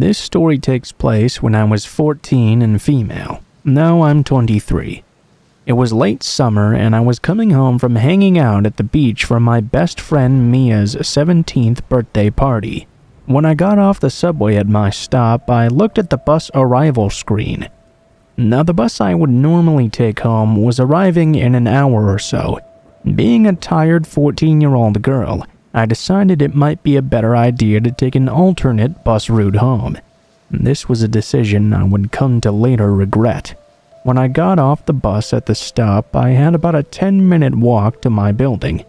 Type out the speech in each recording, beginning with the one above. This story takes place when I was 14 and female. Now I'm 23. It was late summer and I was coming home from hanging out at the beach for my best friend Mia's 17th birthday party. When I got off the subway at my stop, I looked at the bus arrival screen. Now, the bus I would normally take home was arriving in an hour or so. Being a tired 14-year-old girl, I decided it might be a better idea to take an alternate bus route home. This was a decision I would come to later regret. When I got off the bus at the stop, I had about a 10-minute walk to my building.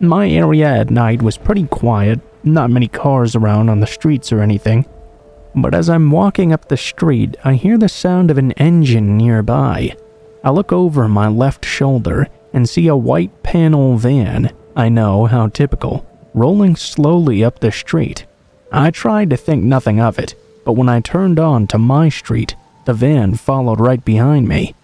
My area at night was pretty quiet, not many cars around on the streets or anything. But as I'm walking up the street, I hear the sound of an engine nearby. I look over my left shoulder and see a white panel van, I know, how typical, rolling slowly up the street. I tried to think nothing of it, but when I turned on to my street, the van followed right behind me.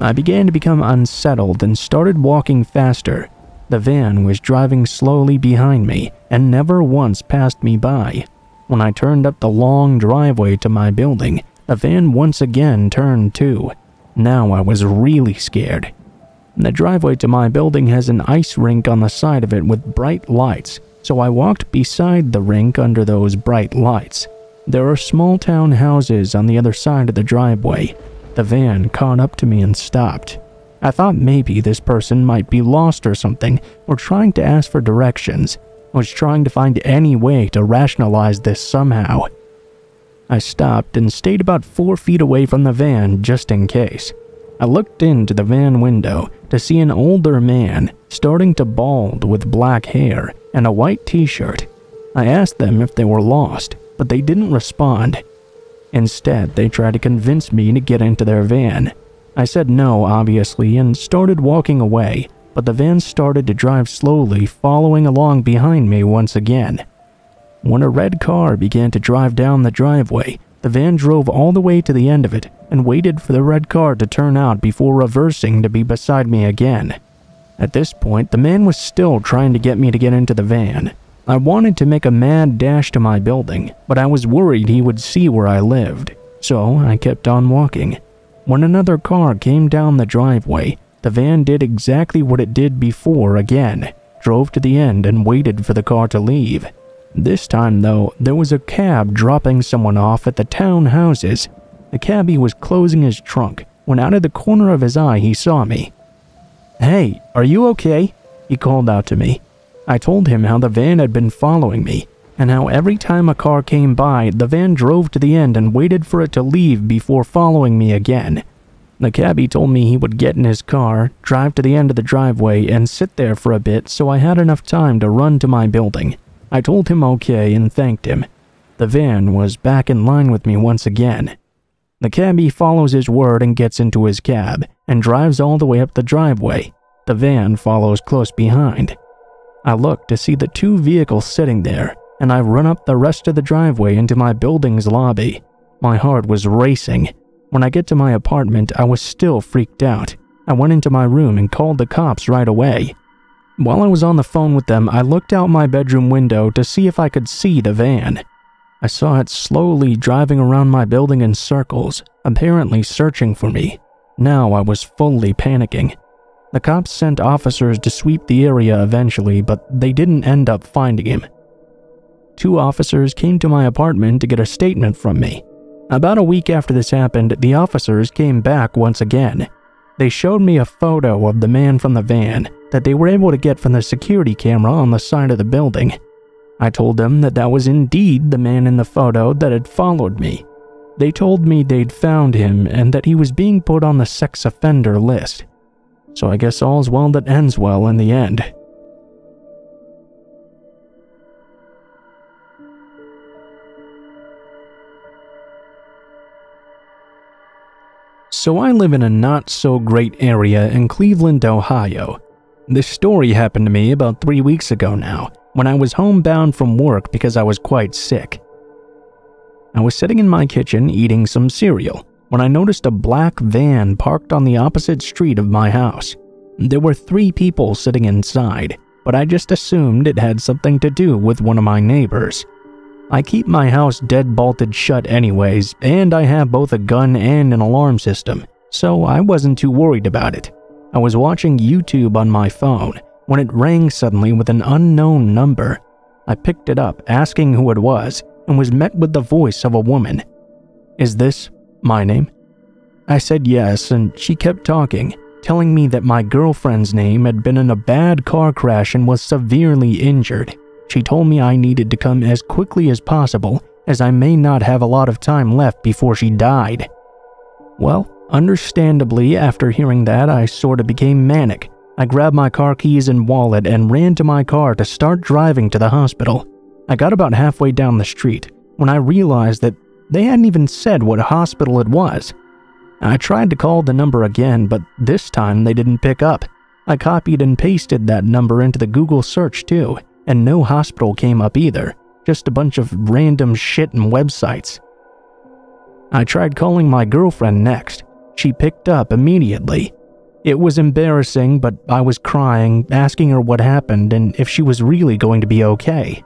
I began to become unsettled and started walking faster. The van was driving slowly behind me and never once passed me by. When I turned up the long driveway to my building, the van once again turned too. Now I was really scared. The driveway to my building has an ice rink on the side of it with bright lights, so I walked beside the rink under those bright lights. There are small town houses on the other side of the driveway. The van caught up to me and stopped. I thought maybe this person might be lost or something, or trying to ask for directions. I was trying to find any way to rationalize this somehow. I stopped and stayed about 4 feet away from the van just in case. I looked into the van window to see an older man starting to bald with black hair and a white t-shirt. I asked them if they were lost, but they didn't respond. Instead, they tried to convince me to get into their van. I said no, obviously, and started walking away, but the van started to drive slowly, following along behind me once again. When a red car began to drive down the driveway, the van drove all the way to the end of it and waited for the red car to turn out before reversing to be beside me again. At this point, the man was still trying to get me to get into the van. I wanted to make a mad dash to my building, but I was worried he would see where I lived, so I kept on walking. When another car came down the driveway, the van did exactly what it did before again, drove to the end and waited for the car to leave. This time, though, there was a cab dropping someone off at the town houses. The cabbie was closing his trunk when out of the corner of his eye he saw me. "Hey, are you okay?" he called out to me. I told him how the van had been following me and how every time a car came by, the van drove to the end and waited for it to leave before following me again. The cabbie told me he would get in his car, drive to the end of the driveway, and sit there for a bit so I had enough time to run to my building. I told him okay and thanked him. The van was back in line with me once again. The cabbie follows his word and gets into his cab and drives all the way up the driveway. The van follows close behind. I look to see the two vehicles sitting there, and I run up the rest of the driveway into my building's lobby. My heart was racing. When I get to my apartment, I was still freaked out. I went into my room and called the cops right away. While I was on the phone with them, I looked out my bedroom window to see if I could see the van. I saw it slowly driving around my building in circles, apparently searching for me. Now I was fully panicking. The cops sent officers to sweep the area eventually, but they didn't end up finding him. Two officers came to my apartment to get a statement from me. About a week after this happened, the officers came back once again. They showed me a photo of the man from the van that they were able to get from the security camera on the side of the building. I told them that that was indeed the man in the photo that had followed me. They told me they'd found him and that he was being put on the sex offender list. So I guess all's well that ends well in the end. So I live in a not-so-great area in Cleveland, Ohio. This story happened to me about 3 weeks ago now, when I was homebound from work because I was quite sick. I was sitting in my kitchen eating some cereal when I noticed a black van parked on the opposite street of my house. There were 3 people sitting inside, but I just assumed it had something to do with one of my neighbors. I keep my house dead-bolted shut anyways, and I have both a gun and an alarm system, so I wasn't too worried about it. I was watching YouTube on my phone when it rang suddenly with an unknown number. I picked it up, asking who it was, and was met with the voice of a woman. "Is this my name?" I said yes, and she kept talking, telling me that my girlfriend's name had been in a bad car crash and was severely injured. She told me I needed to come as quickly as possible, as I may not have a lot of time left before she died. Well, understandably, after hearing that, I sorta became manic. I grabbed my car keys and wallet and ran to my car to start driving to the hospital. I got about halfway down the street when I realized that they hadn't even said what hospital it was. I tried to call the number again, but this time they didn't pick up. I copied and pasted that number into the Google search too, and no hospital came up either, just a bunch of random shit and websites. I tried calling my girlfriend next. She picked up immediately. It was embarrassing, but I was crying, asking her what happened and if she was really going to be okay.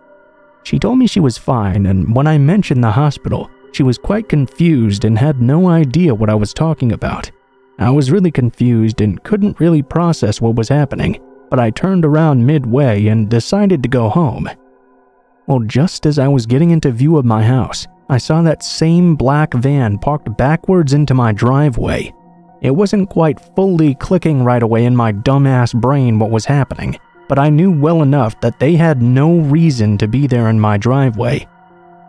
She told me she was fine, and when I mentioned the hospital, she was quite confused and had no idea what I was talking about. I was really confused and couldn't really process what was happening, but I turned around midway and decided to go home. Well, just as I was getting into view of my house, I saw that same black van parked backwards into my driveway. It wasn't quite fully clicking right away in my dumbass brain what was happening, but I knew well enough that they had no reason to be there in my driveway.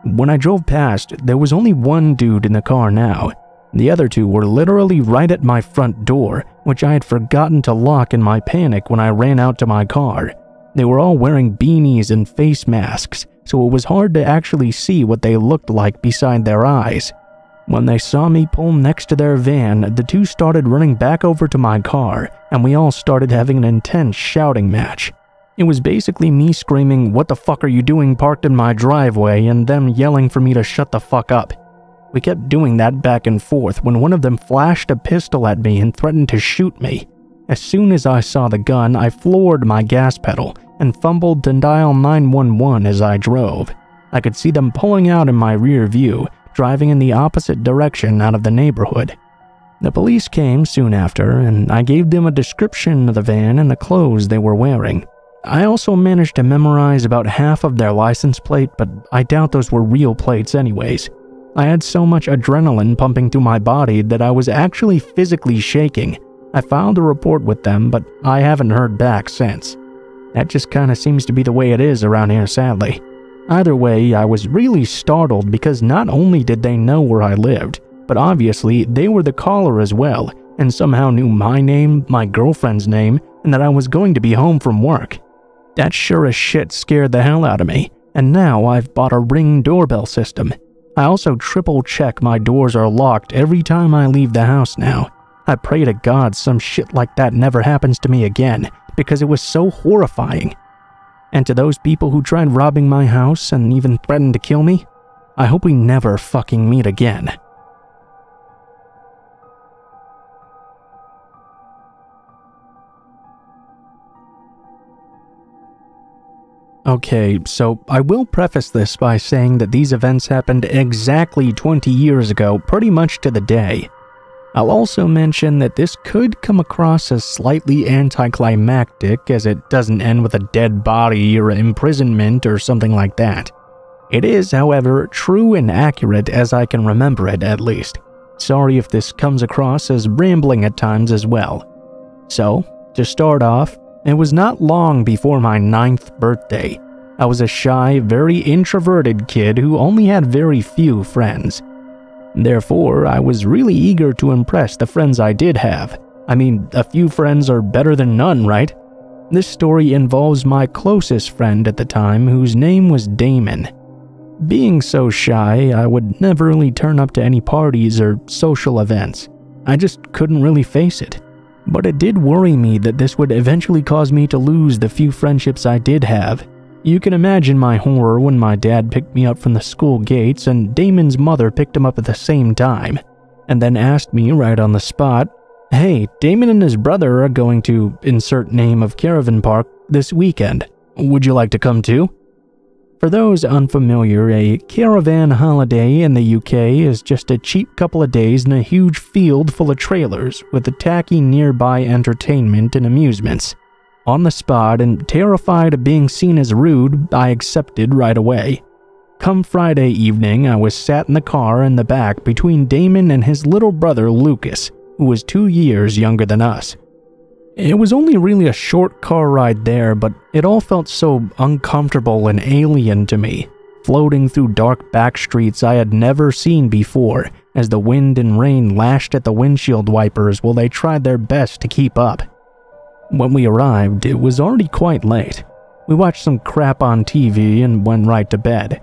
When I drove past, there was only one dude in the car now. The other two were literally right at my front door, which I had forgotten to lock in my panic when I ran out to my car. They were all wearing beanies and face masks, so it was hard to actually see what they looked like beside their eyes. When they saw me pull next to their van, the two started running back over to my car, and we all started having an intense shouting match. It was basically me screaming, "What the fuck are you doing parked in my driveway?" and them yelling for me to shut the fuck up. We kept doing that back and forth when one of them flashed a pistol at me and threatened to shoot me. As soon as I saw the gun, I floored my gas pedal and fumbled to dial 911 as I drove. I could see them pulling out in my rear view, driving in the opposite direction out of the neighborhood. The police came soon after, and I gave them a description of the van and the clothes they were wearing. I also managed to memorize about half of their license plate, but I doubt those were real plates anyways. I had so much adrenaline pumping through my body that I was actually physically shaking. I filed a report with them, but I haven't heard back since. That just kinda seems to be the way it is around here, sadly. Either way, I was really startled because not only did they know where I lived, but obviously they were the caller as well, and somehow knew my name, my girlfriend's name, and that I was going to be home from work. That sure as shit scared the hell out of me, and now I've bought a Ring doorbell system. I also triple-check my doors are locked every time I leave the house now. I pray to God some shit like that never happens to me again, because it was so horrifying. And to those people who tried robbing my house and even threatened to kill me, I hope we never fucking meet again. Okay, so I will preface this by saying that these events happened exactly 20 years ago, pretty much to the day. I'll also mention that this could come across as slightly anticlimactic, as it doesn't end with a dead body or imprisonment or something like that. It is, however, true and accurate as I can remember it, at least. Sorry if this comes across as rambling at times as well. So, to start off, it was not long before my 9th birthday. I was a shy, very introverted kid who only had very few friends. Therefore, I was really eager to impress the friends I did have. I mean, a few friends are better than none, right? This story involves my closest friend at the time, whose name was Damon. Being so shy, I would never really turn up to any parties or social events. I just couldn't really face it. But it did worry me that this would eventually cause me to lose the few friendships I did have. You can imagine my horror when my dad picked me up from the school gates and Damon's mother picked him up at the same time, and then asked me right on the spot, "Hey, Damon and his brother are going to insert name of caravan park this weekend. Would you like to come too?" For those unfamiliar, a caravan holiday in the UK is just a cheap couple of days in a huge field full of trailers with a tacky nearby entertainment and amusements. On the spot and terrified of being seen as rude, I accepted right away. Come Friday evening, I was sat in the car in the back between Damon and his little brother Lucas, who was 2 years younger than us. It was only really a short car ride there, but it all felt so uncomfortable and alien to me, floating through dark back streets I had never seen before, as the wind and rain lashed at the windshield wipers while they tried their best to keep up. When we arrived, it was already quite late. We watched some crap on TV and went right to bed.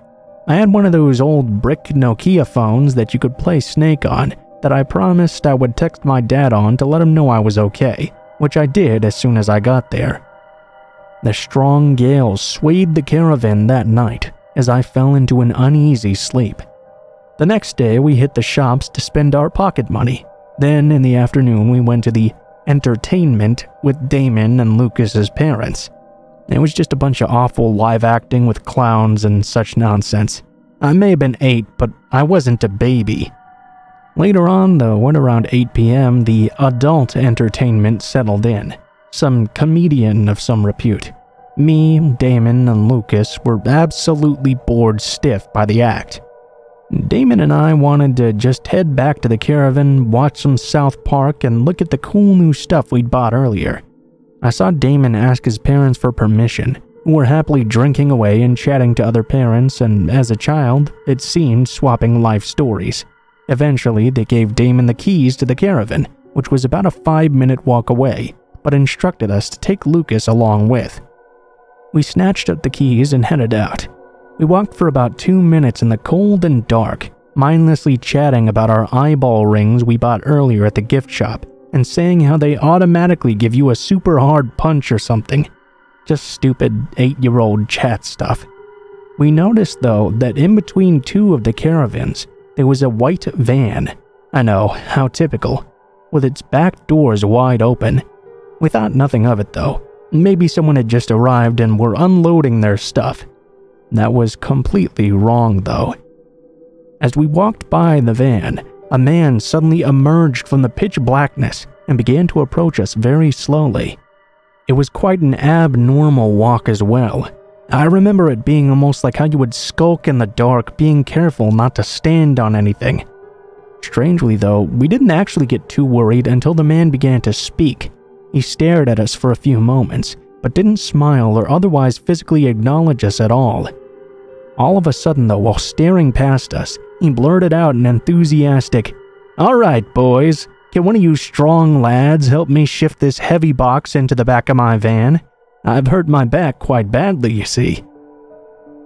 I had one of those old brick Nokia phones that you could play Snake on that I promised I would text my dad on to let him know I was okay, which I did as soon as I got there. The strong gale swayed the caravan that night as I fell into an uneasy sleep. The next day we hit the shops to spend our pocket money. Then in the afternoon we went to the entertainment with Damon and Lucas's parents. It was just a bunch of awful live acting with clowns and such nonsense. I may have been 8, but I wasn't a baby. Later on, though, at around 8 p.m., the adult entertainment settled in. Some comedian of some repute. Me, Damon, and Lucas were absolutely bored stiff by the act. Damon and I wanted to just head back to the caravan, watch some South Park, and look at the cool new stuff we'd bought earlier. I saw Damon ask his parents for permission, who were happily drinking away and chatting to other parents, and as a child, it seemed swapping life stories. Eventually, they gave Damon the keys to the caravan, which was about a 5-minute walk away, but instructed us to take Lucas along with. We snatched up the keys and headed out. We walked for about 2 minutes in the cold and dark, mindlessly chatting about our eyeball rings we bought earlier at the gift shop, and saying how they automatically give you a super hard punch or something. Just stupid 8-year-old chat stuff. We noticed, though, that in between two of the caravans, there was a white van, I know, how typical, with its back doors wide open. We thought nothing of it though, maybe someone had just arrived and were unloading their stuff. That was completely wrong though. As we walked by the van, a man suddenly emerged from the pitch blackness and began to approach us very slowly. It was quite an abnormal walk as well. I remember it being almost like how you would skulk in the dark, being careful not to stand on anything. Strangely though, we didn't actually get too worried until the man began to speak. He stared at us for a few moments, but didn't smile or otherwise physically acknowledge us at all. All of a sudden though, while staring past us, he blurted out an enthusiastic, "All right boys, can one of you strong lads help me shift this heavy box into the back of my van? I've hurt my back quite badly, you see."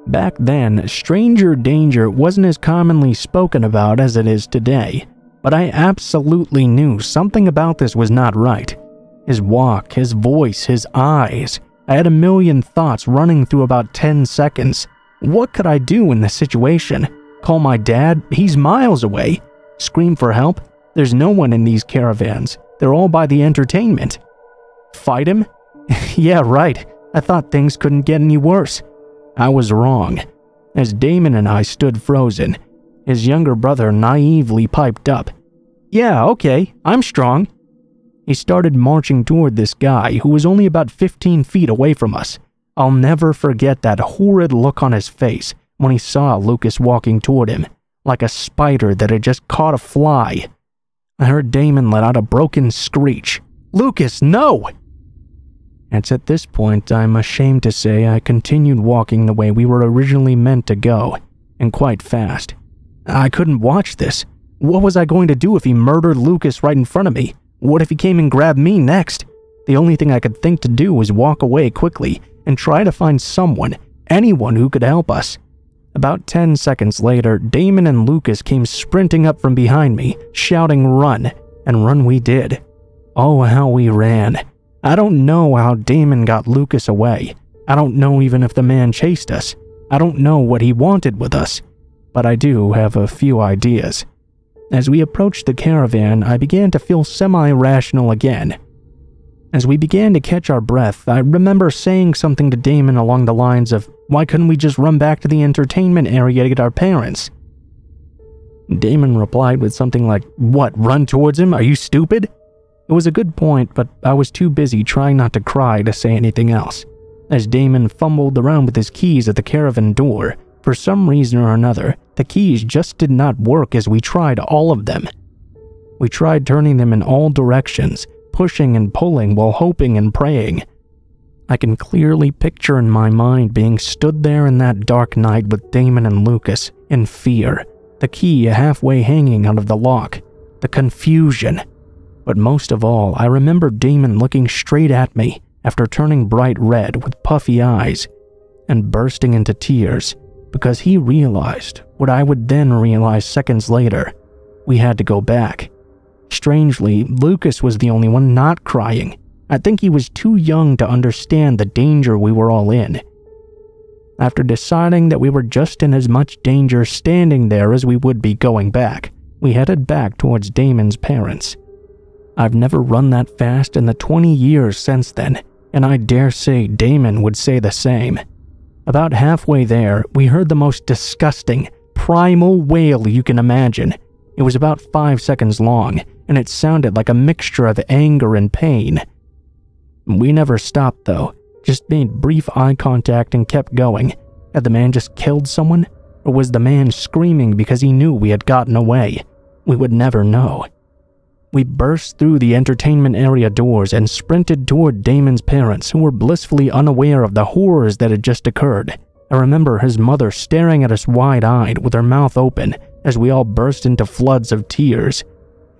Back then, stranger danger wasn't as commonly spoken about as it is today, but I absolutely knew something about this was not right. His walk, his voice, his eyes. I had a million thoughts running through about 10 seconds. What could I do in this situation? Call my dad? He's miles away. Scream for help? There's no one in these caravans. They're all by the entertainment. Fight him? Yeah, right. I thought things couldn't get any worse. I was wrong. As Damon and I stood frozen, his younger brother naively piped up, "Yeah, okay, I'm strong." He started marching toward this guy who was only about 15 feet away from us. I'll never forget that horrid look on his face when he saw Lucas walking toward him, like a spider that had just caught a fly. I heard Damon let out a broken screech. "Lucas, no!" It's at this point I'm ashamed to say I continued walking the way we were originally meant to go, and quite fast. I couldn't watch this. What was I going to do if he murdered Lucas right in front of me? What if he came and grabbed me next? The only thing I could think to do was walk away quickly and try to find someone, anyone who could help us. About 10 seconds later, Damon and Lucas came sprinting up from behind me, shouting "Run," and run we did. Oh, how we ran. I don't know how Damon got Lucas away. I don't know even if the man chased us. I don't know what he wanted with us, but I do have a few ideas. As we approached the caravan, I began to feel semi-rational again. As we began to catch our breath, I remember saying something to Damon along the lines of, Why couldn't we just run back to the entertainment area to get our parents? Damon replied with something like, "What, run towards him? Are you stupid?" It was a good point, but I was too busy trying not to cry to say anything else. As Damon fumbled around with his keys at the caravan door, for some reason or another, the keys just did not work as we tried all of them. We tried turning them in all directions, pushing and pulling while hoping and praying. I can clearly picture in my mind being stood there in that dark night with Damon and Lucas, in fear, the key halfway hanging out of the lock, the confusion. But most of all, I remember Damon looking straight at me after turning bright red with puffy eyes and bursting into tears because he realized what I would then realize seconds later. We had to go back. Strangely, Lucas was the only one not crying. I think he was too young to understand the danger we were all in. After deciding that we were just in as much danger standing there as we would be going back, we headed back towards Damon's parents. I've never run that fast in the 20 years since then, and I dare say Damon would say the same. About halfway there, we heard the most disgusting, primal wail you can imagine. It was about 5 seconds long, and it sounded like a mixture of anger and pain. We never stopped though, just made brief eye contact and kept going. Had the man just killed someone? Or was the man screaming because he knew we had gotten away? We would never know. We burst through the entertainment area doors and sprinted toward Damon's parents, who were blissfully unaware of the horrors that had just occurred. I remember his mother staring at us wide-eyed with her mouth open as we all burst into floods of tears,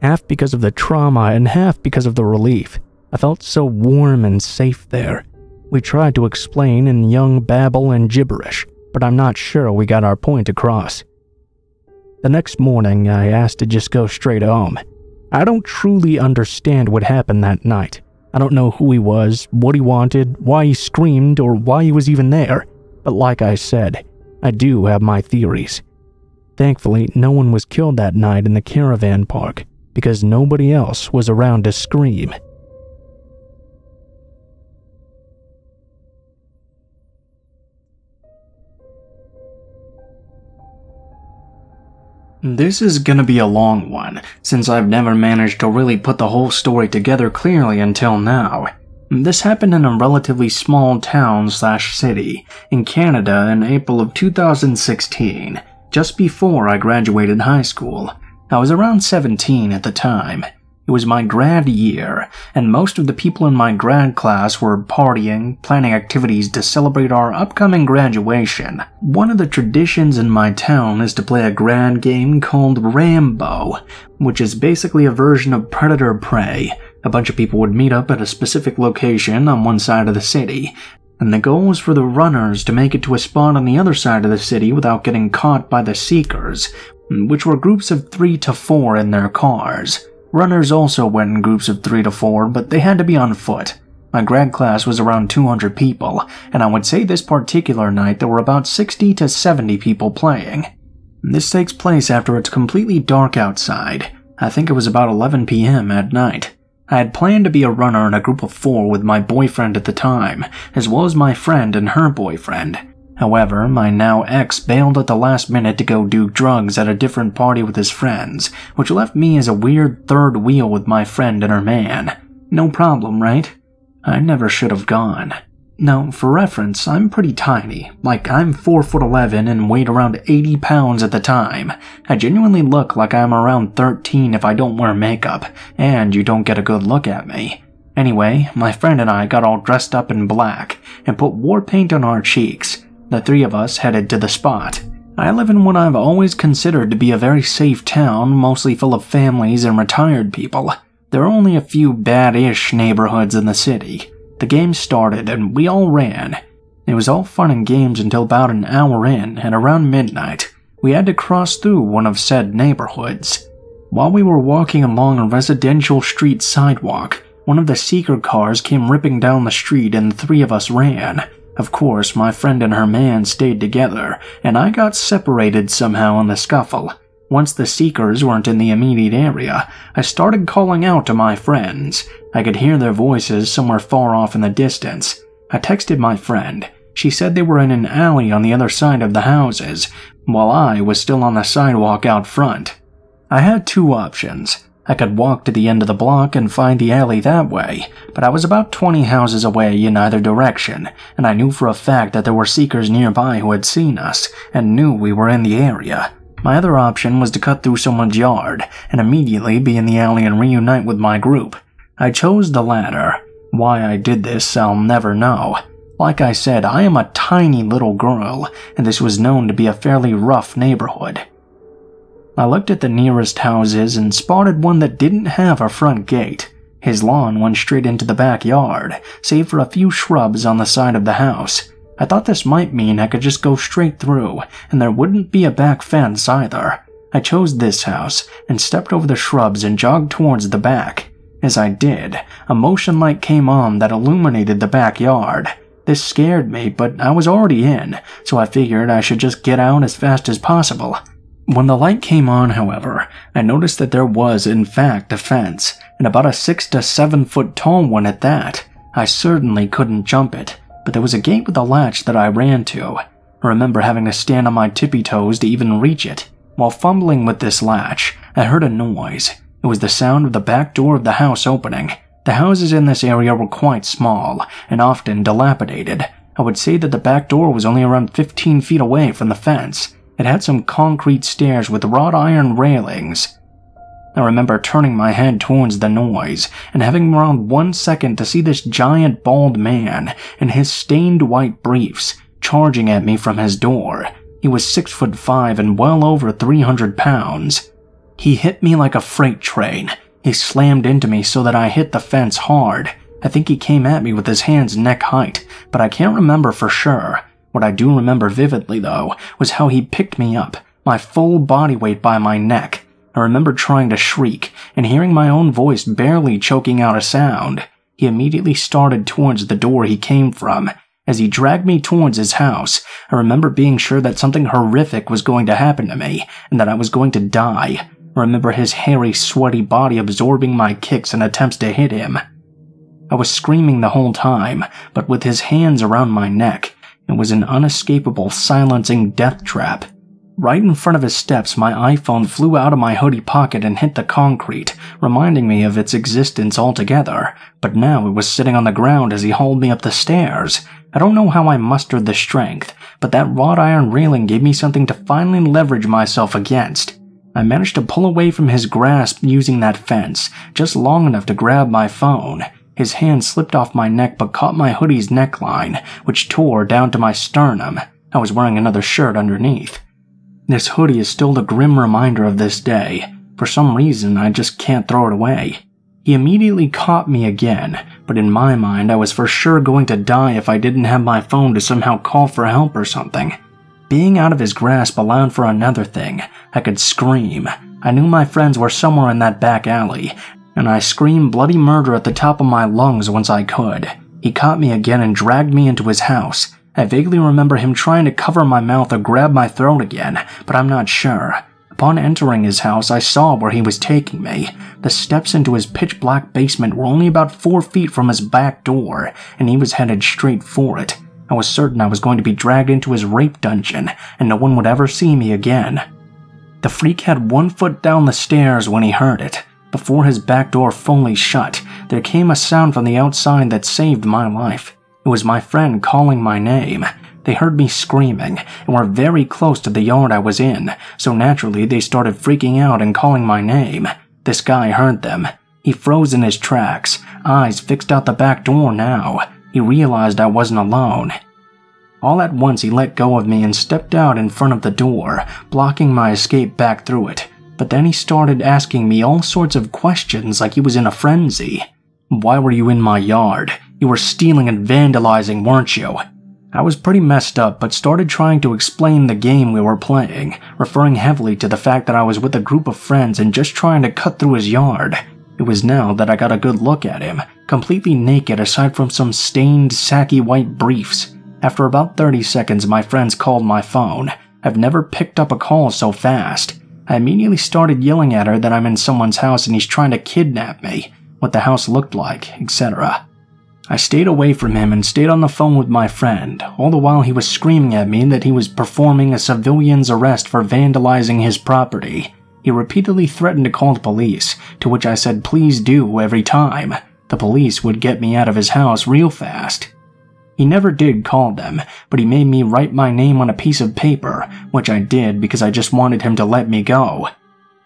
half because of the trauma and half because of the relief. I felt so warm and safe there. We tried to explain in young babble and gibberish, but I'm not sure we got our point across. The next morning, I asked to just go straight home. I don't truly understand what happened that night. I don't know who he was, what he wanted, why he screamed, or why he was even there. But like I said, I do have my theories. Thankfully, no one was killed that night in the caravan park because nobody else was around to scream. This is gonna be a long one, since I've never managed to really put the whole story together clearly until now. This happened in a relatively small town/city in Canada in April of 2016, just before I graduated high school. I was around 17 at the time. It was my grad year, and most of the people in my grad class were partying, planning activities to celebrate our upcoming graduation. One of the traditions in my town is to play a grad game called Rambo, which is basically a version of Predator Prey. A bunch of people would meet up at a specific location on one side of the city, and the goal was for the runners to make it to a spot on the other side of the city without getting caught by the seekers, which were groups of 3 to 4 in their cars. Runners also went in groups of 3 to 4, but they had to be on foot. My grad class was around 200 people, and I would say this particular night there were about 60 to 70 people playing. This takes place after it's completely dark outside. I think it was about 11 p.m. at night. I had planned to be a runner in a group of 4 with my boyfriend at the time, as well as my friend and her boyfriend. However, my now ex bailed at the last minute to go do drugs at a different party with his friends, which left me as a weird third wheel with my friend and her man. No problem, right? I never should have gone. Now, for reference, I'm pretty tiny. Like, I'm 4'11" and weighed around 80 pounds at the time. I genuinely look like I'm around 13 if I don't wear makeup, and you don't get a good look at me. Anyway, my friend and I got all dressed up in black and put war paint on our cheeks. The three of us headed to the spot. I live in what I've always considered to be a very safe town, mostly full of families and retired people. There are only a few bad-ish neighborhoods in the city. The game started and we all ran. It was all fun and games until about an hour in, and around midnight, we had to cross through one of said neighborhoods. While we were walking along a residential street sidewalk, one of the seeker cars came ripping down the street and the three of us ran. Of course, my friend and her man stayed together, and I got separated somehow in the scuffle. Once the seekers weren't in the immediate area, I started calling out to my friends. I could hear their voices somewhere far off in the distance. I texted my friend. She said they were in an alley on the other side of the houses, while I was still on the sidewalk out front. I had two options. I could walk to the end of the block and find the alley that way, but I was about 20 houses away in either direction, and I knew for a fact that there were seekers nearby who had seen us and knew we were in the area. My other option was to cut through someone's yard and immediately be in the alley and reunite with my group. I chose the latter. Why I did this, I'll never know. Like I said, I am a tiny little girl, and this was known to be a fairly rough neighborhood. I looked at the nearest houses and spotted one that didn't have a front gate. His lawn went straight into the backyard, save for a few shrubs on the side of the house. I thought this might mean I could just go straight through, and there wouldn't be a back fence either. I chose this house, and stepped over the shrubs and jogged towards the back. As I did, a motion light came on that illuminated the backyard. This scared me, but I was already in, so I figured I should just get out as fast as possible. When the light came on, however, I noticed that there was, in fact, a fence, and about a 6 to 7 foot tall one at that. I certainly couldn't jump it, but there was a gate with a latch that I ran to. I remember having to stand on my tippy toes to even reach it. While fumbling with this latch, I heard a noise. It was the sound of the back door of the house opening. The houses in this area were quite small, and often dilapidated. I would say that the back door was only around 15 feet away from the fence. It had some concrete stairs with wrought iron railings. I remember turning my head towards the noise and having around 1 second to see this giant bald man in his stained white briefs charging at me from his door. He was 6'5" and well over 300 pounds. He hit me like a freight train. He slammed into me so that I hit the fence hard. I think he came at me with his hands neck height, but I can't remember for sure. What I do remember vividly, though, was how he picked me up, my full body weight by my neck. I remember trying to shriek, and hearing my own voice barely choking out a sound. He immediately started towards the door he came from. As he dragged me towards his house, I remember being sure that something horrific was going to happen to me, and that I was going to die. I remember his hairy, sweaty body absorbing my kicks and attempts to hit him. I was screaming the whole time, but with his hands around my neck. It was an unescapable, silencing death trap. Right in front of his steps, my iPhone flew out of my hoodie pocket and hit the concrete, reminding me of its existence altogether, but now it was sitting on the ground as he hauled me up the stairs. I don't know how I mustered the strength, but that wrought iron railing gave me something to finally leverage myself against. I managed to pull away from his grasp using that fence, just long enough to grab my phone. His hand slipped off my neck but caught my hoodie's neckline, which tore down to my sternum. I was wearing another shirt underneath. This hoodie is still the grim reminder of this day. For some reason, I just can't throw it away. He immediately caught me again, but in my mind, I was for sure going to die if I didn't have my phone to somehow call for help or something. Being out of his grasp allowed for another thing. I could scream. I knew my friends were somewhere in that back alley, and I screamed bloody murder at the top of my lungs once I could. He caught me again and dragged me into his house. I vaguely remember him trying to cover my mouth or grab my throat again, but I'm not sure. Upon entering his house, I saw where he was taking me. The steps into his pitch-black basement were only about 4 feet from his back door, and he was headed straight for it. I was certain I was going to be dragged into his rape dungeon, and no one would ever see me again. The freak had 1 foot down the stairs when he heard it. Before his back door fully shut, there came a sound from the outside that saved my life. It was my friend calling my name. They heard me screaming and were very close to the yard I was in, so naturally they started freaking out and calling my name. This guy heard them. He froze in his tracks, eyes fixed out the back door now. He realized I wasn't alone. All at once he let go of me and stepped out in front of the door, blocking my escape back through it. But then he started asking me all sorts of questions like he was in a frenzy. Why were you in my yard? You were stealing and vandalizing, weren't you? I was pretty messed up but started trying to explain the game we were playing, referring heavily to the fact that I was with a group of friends and just trying to cut through his yard. It was now that I got a good look at him, completely naked aside from some stained, sacky white briefs. After about 30 seconds, my friends called my phone. I've never picked up a call so fast. I immediately started yelling at her that I'm in someone's house and he's trying to kidnap me, what the house looked like, etc. I stayed away from him and stayed on the phone with my friend, all the while he was screaming at me that he was performing a civilian's arrest for vandalizing his property. He repeatedly threatened to call the police, to which I said please do every time. The police would get me out of his house real fast. He never did call them, but he made me write my name on a piece of paper, which I did because I just wanted him to let me go.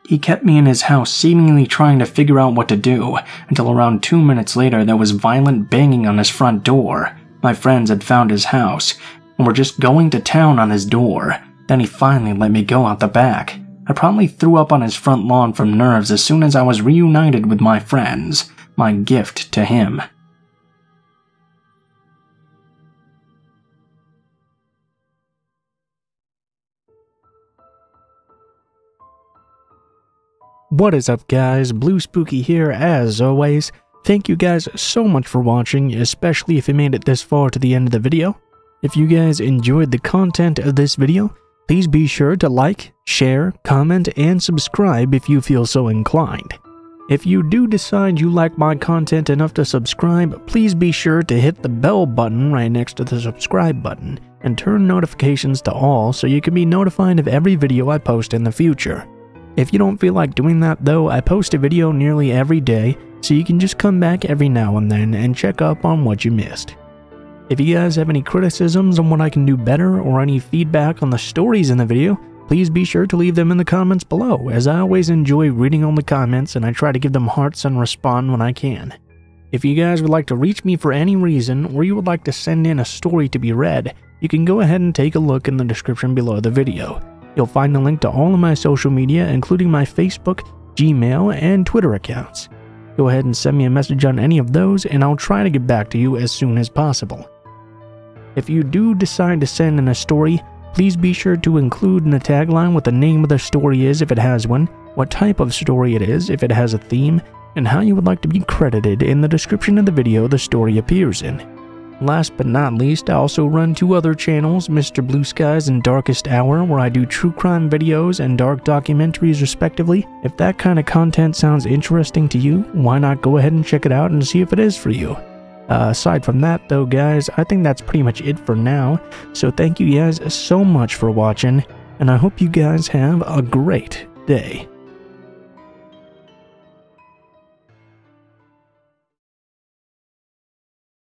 He kept me in his house seemingly trying to figure out what to do, until around 2 minutes later there was violent banging on his front door. My friends had found his house, and were just going to town on his door. Then he finally let me go out the back. I promptly threw up on his front lawn from nerves as soon as I was reunited with my friends, my gift to him. What is up, guys? Blue Spooky here, as always. Thank you guys so much for watching, especially if you made it this far to the end of the video. If you guys enjoyed the content of this video, please be sure to like, share, comment, and subscribe if you feel so inclined. If you do decide you like my content enough to subscribe, please be sure to hit the bell button right next to the subscribe button and turn notifications to all so you can be notified of every video I post in the future. If you don't feel like doing that though, I post a video nearly every day, so you can just come back every now and then and check up on what you missed. If you guys have any criticisms on what I can do better or any feedback on the stories in the video, please be sure to leave them in the comments below, as I always enjoy reading all the comments and I try to give them hearts and respond when I can. If you guys would like to reach me for any reason, or you would like to send in a story to be read, you can go ahead and take a look in the description below the video. You'll find a link to all of my social media, including my Facebook, Gmail, and Twitter accounts. Go ahead and send me a message on any of those, and I'll try to get back to you as soon as possible. If you do decide to send in a story, please be sure to include in the tagline what the name of the story is if it has one, what type of story it is if it has a theme, and how you would like to be credited in the description of the video the story appears in. Last but not least, I also run two other channels, Mr. Blue Skies and Darkest Hour, where I do true crime videos and dark documentaries respectively. If that kind of content sounds interesting to you, why not go ahead and check it out and see if it is for you. Aside from that though, guys, I think that's pretty much it for now, so thank you guys so much for watching, and I hope you guys have a great day.